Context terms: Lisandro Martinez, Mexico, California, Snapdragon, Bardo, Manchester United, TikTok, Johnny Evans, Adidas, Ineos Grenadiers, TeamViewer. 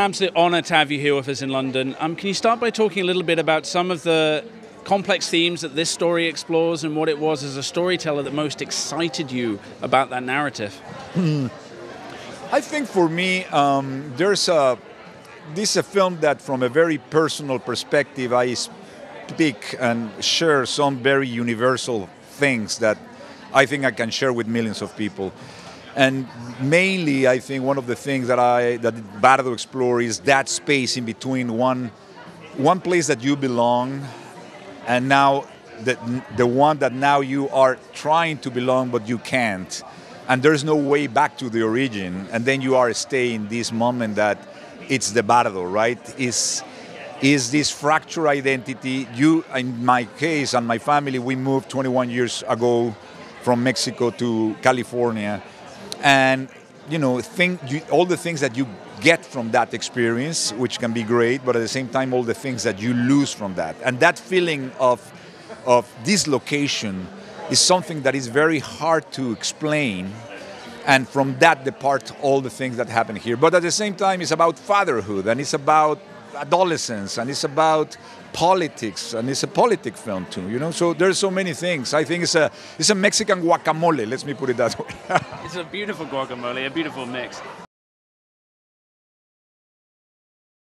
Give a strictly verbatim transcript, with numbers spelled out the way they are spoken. Absolute honour to have you here with us in London. Um, can you start by talking a little bit about some of the complex themes that this story explores and what it was as a storyteller that most excited you about that narrative? Hmm. I think for me, um, there's a, this is a film that from a very personal perspective, I speak and share some very universal things that I think I can share with millions of people. And mainly, I think one of the things that I that Bardo explores is that space in between one, one place that you belong, and now the the one that now you are trying to belong but you can't, and there's no way back to the origin. And then you are staying in this moment that it's the Bardo, right? Is is this fractured identity? You, in my case, and my family, we moved twenty-one years ago from Mexico to California. And, you know, think, you, all the things that you get from that experience, which can be great, but at the same time, all the things that you lose from that. And that feeling of, of dislocation is something that is very hard to explain. And from that depart all the things that happen here. But at the same time, it's about fatherhood, and it's about adolescence, and it's about politics, and it's a politic film too, you know, so there's so many things. I think it's a it's a Mexican guacamole, let me put it that way. It's a beautiful guacamole, a beautiful mix.